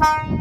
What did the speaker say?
Bye.